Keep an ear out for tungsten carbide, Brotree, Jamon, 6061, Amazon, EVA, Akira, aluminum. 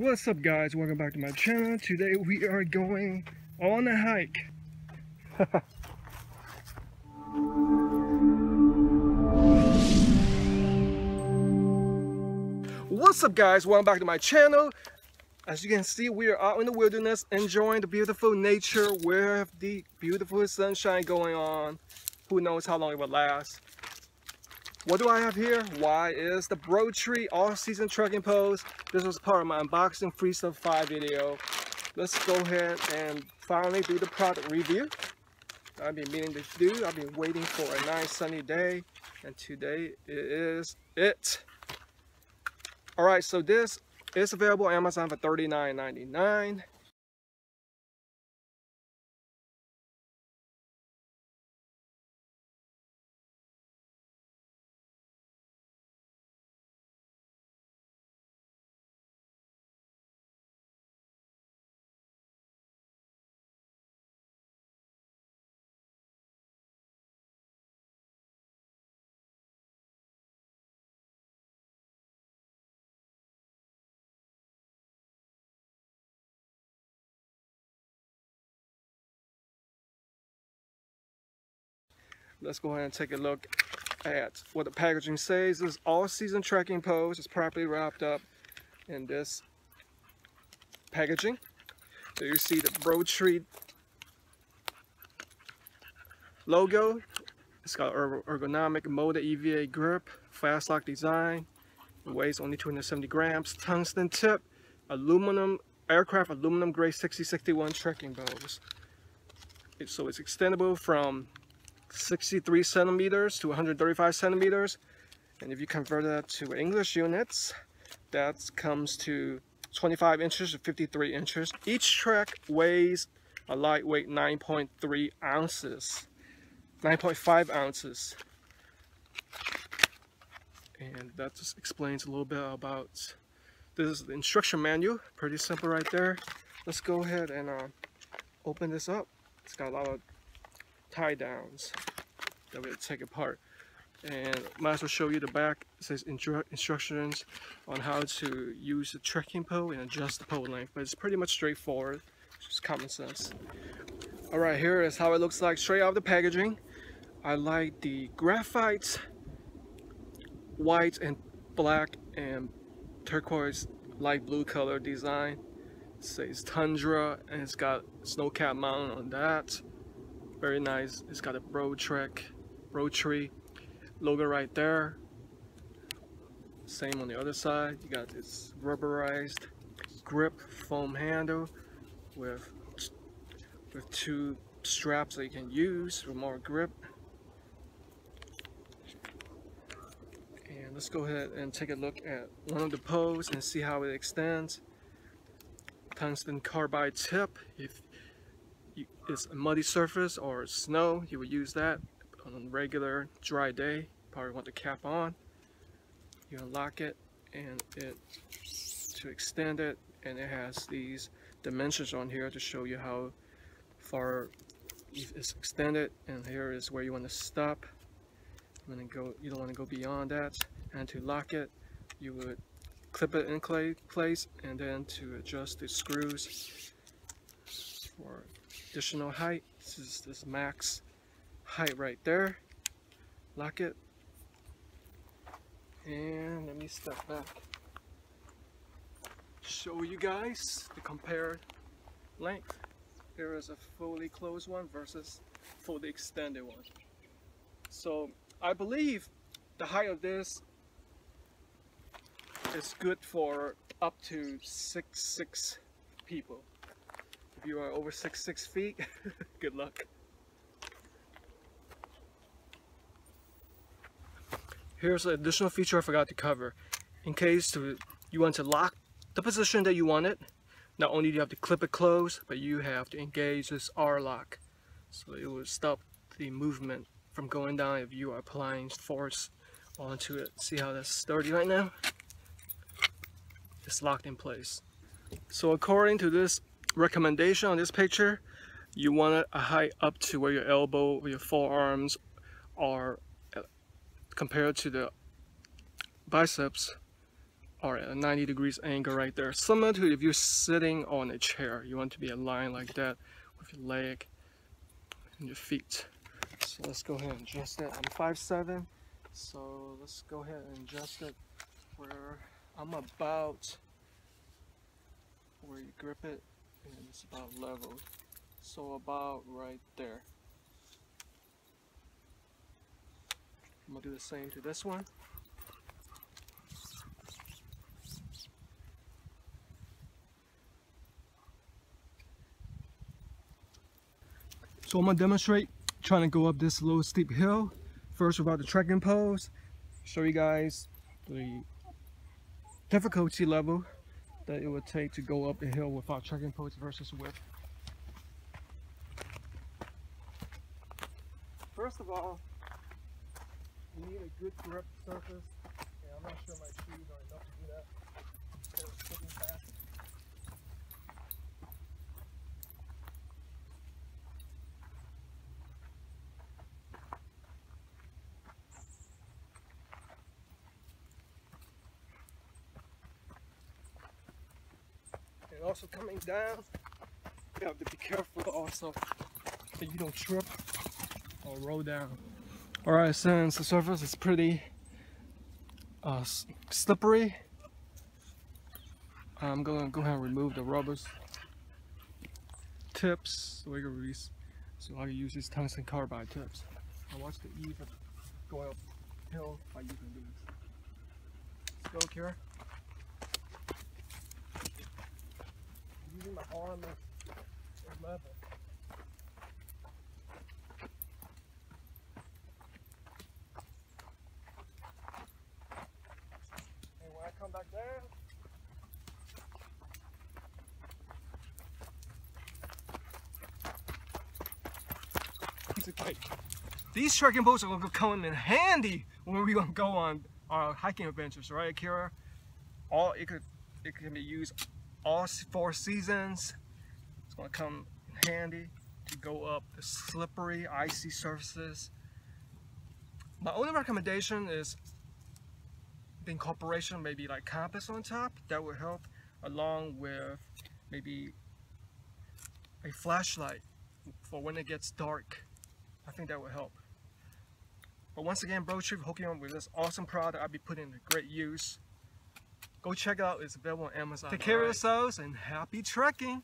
What's up guys, welcome back to my channel. Today we are going on a hike. What's up guys, welcome back to my channel. As you can see, we are out in the wilderness enjoying the beautiful nature with the beautiful sunshine going on. Who knows how long it will last. What do I have here? Why is the Brotree all-season trekking post. This was part of my unboxing free stuff 5 video. Let's go ahead and finally do the product review. I've been meaning to do. I've been waiting for a nice sunny day, and today is it. All right, so this is available on Amazon for $39.99. Let's go ahead and take a look at what the packaging says. This is all-season trekking post. It's properly wrapped up in this packaging. So you see the Brotree logo. It's got ergonomic molded EVA grip, fast lock design. It weighs only 270 grams. Tungsten tip, aluminum, aircraft aluminum grade 6061 trekking post. So it's extendable from 63 centimeters to 135 centimeters, and if you convert that to English units, that comes to 25 inches to 53 inches. Each trek weighs a lightweight 9.3 ounces, 9.5 ounces, and that just explains a little bit about this is the instruction manual. Pretty simple right there. Let's go ahead and open this up. It's got a lot of tie downs that we'll take apart, and might as well show you the back. It says instructions on how to use the trekking pole and adjust the pole length, but it's pretty much straightforward, just common sense. All right, here is how it looks like straight out of the packaging. I like the graphite, white and black and turquoise light blue color design. It says Tundra, and it's got snow-capped mountain on that. Very nice. It's got a Brotree logo right there. Same on the other side. You got this rubberized grip foam handle with two straps that you can use for more grip. And let's go ahead and take a look at one of the poles and see how it extends. Tungsten carbide tip. If it's a muddy surface or snow, you would use that. On a regular dry day, probably want the cap on. You unlock it and it to extend it, and it has these dimensions on here to show you how far it's extended, and here is where you want to stop. You don't want to go beyond that. And to lock it, you would clip it in place, and then to adjust the screws for additional height. This is this max height right there. Lock it, and let me step back, show you guys the compared length. Here is a fully closed one versus fully extended one. So I believe the height of this is good for up to six people. If you are over 6 feet, good luck. Here's an additional feature I forgot to cover. In case you want to lock the position that you want it, not only do you have to clip it close, but you have to engage this R-lock. So it will stop the movement from going down if you are applying force onto it. See how that's sturdy right now? It's locked in place. So according to this recommendation on this picture, you want a height up to where your elbow or your forearms are compared to the biceps, all right, a 90 degrees angle right there. Similar to if you're sitting on a chair, you want to be aligned like that with your leg and your feet. So let's go ahead and adjust it. I'm 5'7", so let's go ahead and adjust it where I'm about where you grip it, and it's about level. So about right there. I'm gonna do the same to this one. So I'm gonna demonstrate trying to go up this low steep hill. First about the trekking poles, show you guys the difficulty level that it would take to go up the hill without trekking poles versus with. First of all, you need a good grip surface. Yeah, I'm not sure my shoes are enough to do that. And also coming down, you have to be careful also so you don't trip or roll down. Alright, since the surface is pretty slippery, I'm going to go ahead and remove the rubber tips so I can release, so I can use these tungsten carbide tips. Now watch the EVA going uphill by using these. Let's go here. I'm using my arm as level. Come back down. Piece of cake. These trekking poles are going to come in handy when we're going to go on our hiking adventures, right, Akira? It can be used all 4 seasons. It's going to come in handy to go up the slippery, icy surfaces. My only recommendation is incorporation maybe like compass on top. That would help, along with maybe a flashlight for when it gets dark. I think that would help. But once again, Brotree hooking up with this awesome product. I'll be putting to great use. Go check it out. It's available on Amazon. Take care of yourselves and happy trekking.